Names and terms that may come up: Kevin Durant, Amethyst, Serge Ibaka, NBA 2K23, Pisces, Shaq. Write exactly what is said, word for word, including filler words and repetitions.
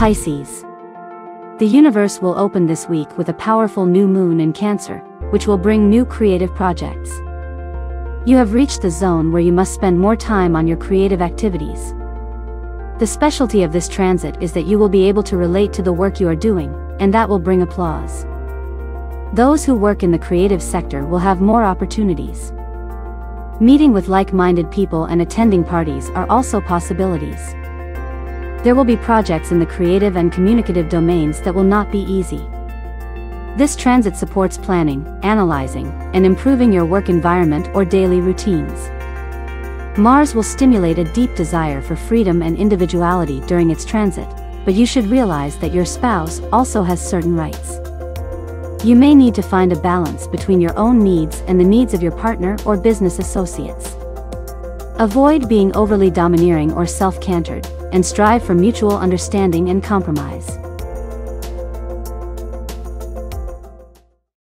Pisces. The universe will open this week with a powerful new moon in Cancer, which will bring new creative projects. You have reached the zone where you must spend more time on your creative activities. The specialty of this transit is that you will be able to relate to the work you are doing, and that will bring applause. Those who work in the creative sector will have more opportunities. Meeting with like-minded people and attending parties are also possibilities. There will be projects in the creative and communicative domains that will not be easy. This transit supports planning, analyzing, and improving your work environment or daily routines. Mars will stimulate a deep desire for freedom and individuality during its transit, but you should realize that your spouse also has certain rights. You may need to find a balance between your own needs and the needs of your partner or business associates. Avoid being overly domineering or self-centered, and strive for mutual understanding and compromise.